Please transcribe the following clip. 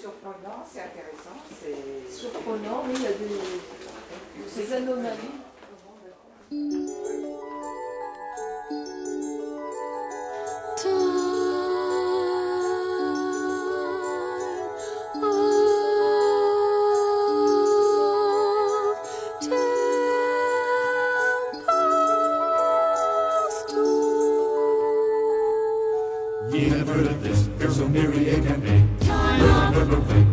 surprenant, c'est intéressant, c'est... Surprenant, oui, il y a des anomalies. Nearly a can be. Time on the buffet.